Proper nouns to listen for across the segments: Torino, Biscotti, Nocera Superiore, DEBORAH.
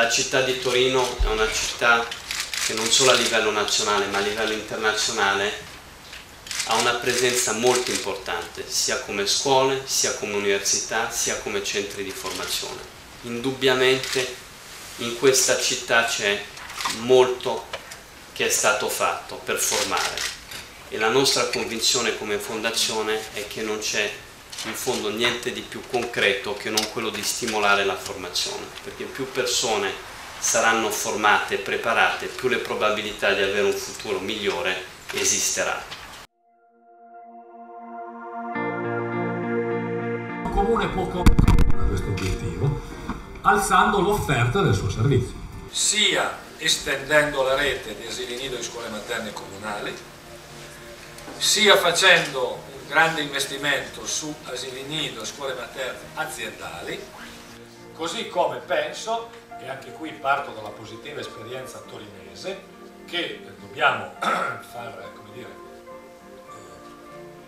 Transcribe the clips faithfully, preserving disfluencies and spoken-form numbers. La città di Torino è una città che non solo a livello nazionale ma a livello internazionale ha una presenza molto importante, sia come scuole, sia come università, sia come centri di formazione. Indubbiamente in questa città c'è molto che è stato fatto per formare, e la nostra convinzione come fondazione è che non c'è in fondo niente di più concreto che non quello di stimolare la formazione, perché più persone saranno formate e preparate, più le probabilità di avere un futuro migliore esisterà. Il comune può compiere questo obiettivo alzando l'offerta del suo servizio, sia estendendo la rete di asili nido e scuole materne comunali, sia facendo un grande investimento su asili nido e scuole materne aziendali, così come penso, e anche qui parto dalla positiva esperienza torinese, che dobbiamo far, come dire,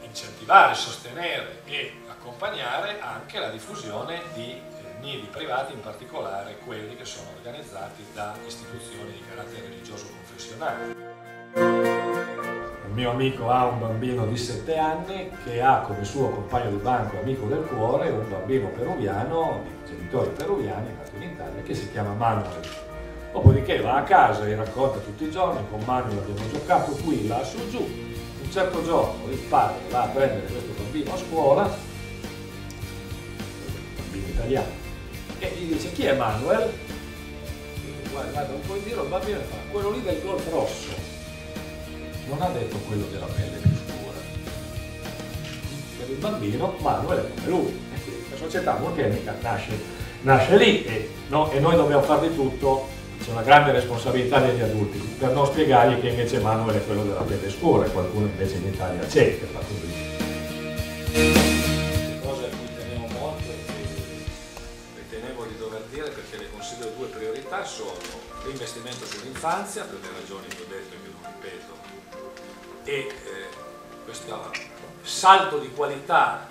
incentivare, sostenere e accompagnare anche la diffusione di nidi privati, in particolare quelli che sono organizzati da istituzioni di carattere religioso-confessionale. Il mio amico ha un bambino di sette anni che ha come suo compagno di banco, amico del cuore, un bambino peruviano, di genitori peruviani, nato in Italia, che si chiama Manuel. Dopodiché va a casa e racconta tutti i giorni: con Manuel abbiamo giocato qui, là, su, giù. Un certo giorno il padre va a prendere questo bambino a scuola, bambino italiano, e gli dice: chi è Manuel? Guarda un po' indietro, il bambino fa: quello lì del gol rosso. Non ha detto quello della pelle più scura. Per il bambino Manuel è come lui, la società monogenica nasce, nasce lì e, no, e noi dobbiamo fare di tutto. C'è una grande responsabilità degli adulti per non spiegargli che invece Manuel è quello della pelle scura e qualcuno invece in Italia c'è che fa così. Le cose a cui teniamo molto e che ritenevo di dover dire, perché le considero due priorità, sono l'investimento sull'infanzia, per le ragioni che ho detto e che non ripeto, e eh, questo salto di qualità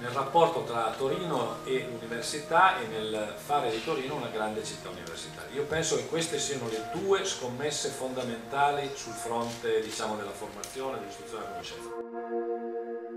nel rapporto tra Torino e l'università e nel fare di Torino una grande città universitaria. Io penso che queste siano le due scommesse fondamentali sul fronte, diciamo, della formazione e dell'istruzione della conoscenza.